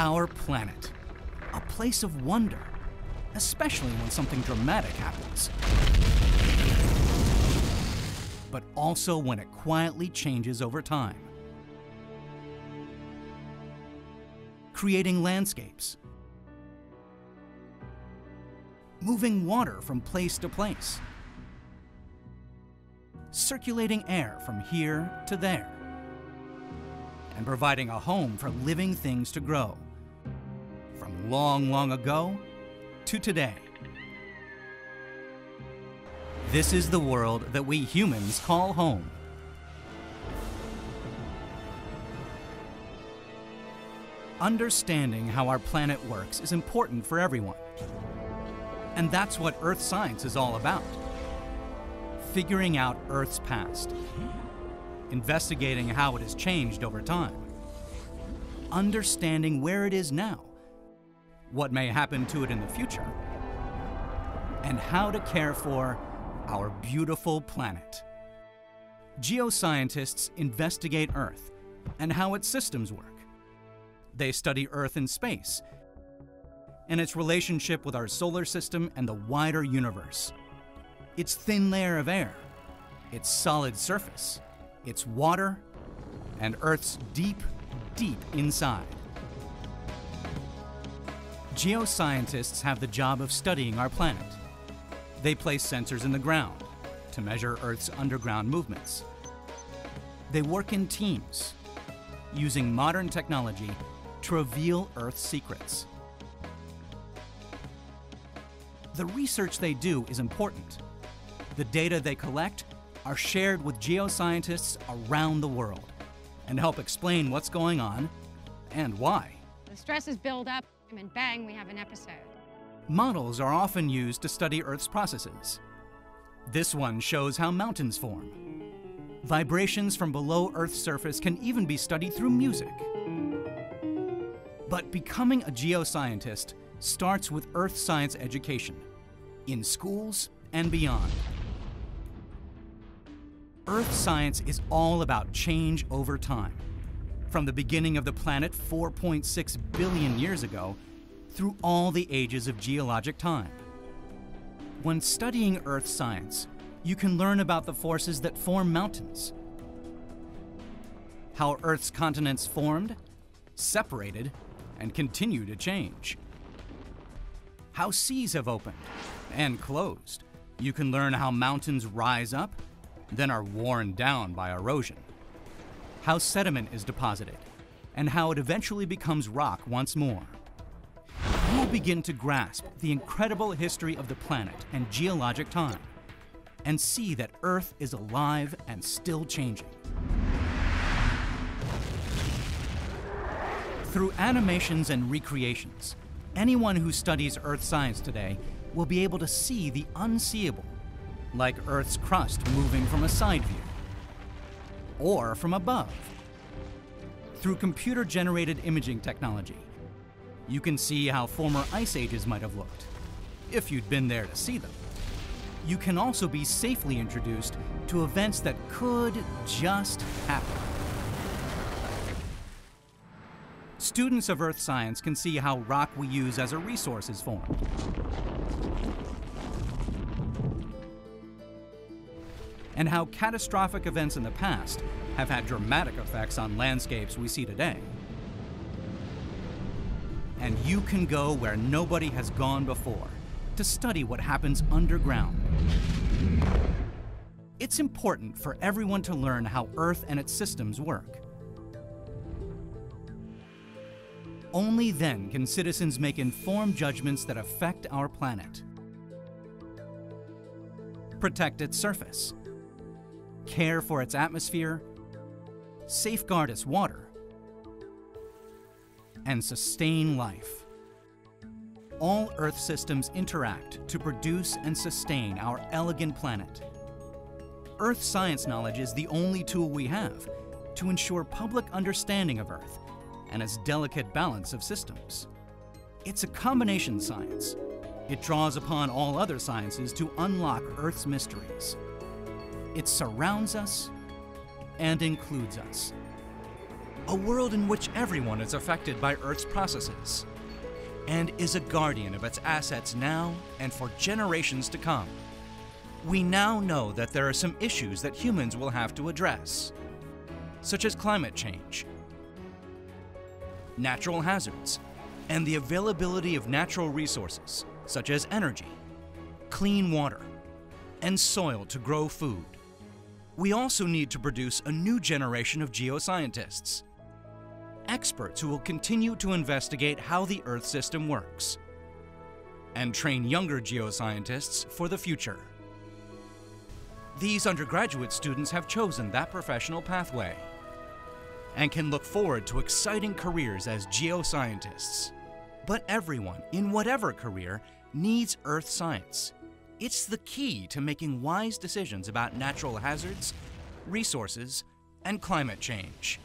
our planet. A place of wonder, especially when something dramatic happens, but also when it quietly changes over time, creating landscapes, moving water from place to place, circulating air from here to there, and providing a home for living things to grow, from long, long ago to today. This is the world that we humans call home. Understanding how our planet works is important for everyone. And that's what Earth science is all about. Figuring out Earth's past. Investigating how it has changed over time. Understanding where it is now. What may happen to it in the future. And how to care for our beautiful planet. Geoscientists investigate Earth and how its systems work. They study Earth in space and its relationship with our solar system and the wider universe. Its thin layer of air, its solid surface, its water, and Earth's deep, deep inside. Geoscientists have the job of studying our planet. They place sensors in the ground to measure Earth's underground movements. They work in teams, using modern technology to reveal Earth's secrets. The research they do is important. The data they collect are shared with geoscientists around the world and help explain what's going on and why. The stresses build up and bang, we have an episode. Models are often used to study Earth's processes. This one shows how mountains form. Vibrations from below Earth's surface can even be studied through music. But becoming a geoscientist starts with Earth science education, in schools and beyond. Earth science is all about change over time, from the beginning of the planet 4.6 billion years ago through all the ages of geologic time. When studying Earth science, you can learn about the forces that form mountains, how Earth's continents formed, separated, and continue to change, how seas have opened and closed. You can learn how mountains rise up, then are worn down by erosion, how sediment is deposited, and how it eventually becomes rock once more. You'll begin to grasp the incredible history of the planet and geologic time, and see that Earth is alive and still changing. Through animations and recreations, anyone who studies Earth science today will be able to see the unseeable, like Earth's crust moving from a side view, or from above. Through computer-generated imaging technology, you can see how former ice ages might have looked, if you'd been there to see them. You can also be safely introduced to events that could just happen. Students of Earth science can see how rock we use as a resource is formed, and how catastrophic events in the past have had dramatic effects on landscapes we see today. And you can go where nobody has gone before to study what happens underground. It's important for everyone to learn how Earth and its systems work. Only then can citizens make informed judgments that affect our planet, protect its surface, care for its atmosphere, safeguard its water, and sustain life. All Earth systems interact to produce and sustain our elegant planet. Earth science knowledge is the only tool we have to ensure public understanding of Earth and its delicate balance of systems. It's a combination science. It draws upon all other sciences to unlock Earth's mysteries. It surrounds us and includes us. a world in which everyone is affected by Earth's processes, and is a guardian of its assets now and for generations to come. We now know that there are some issues that humans will have to address, such as climate change, natural hazards, and the availability of natural resources, such as energy, clean water, and soil to grow food. We also need to produce a new generation of geoscientists, experts who will continue to investigate how the Earth system works, and train younger geoscientists for the future. These undergraduate students have chosen that professional pathway and can look forward to exciting careers as geoscientists. But everyone, in whatever career, needs Earth science. It's the key to making wise decisions about natural hazards, resources, and climate change.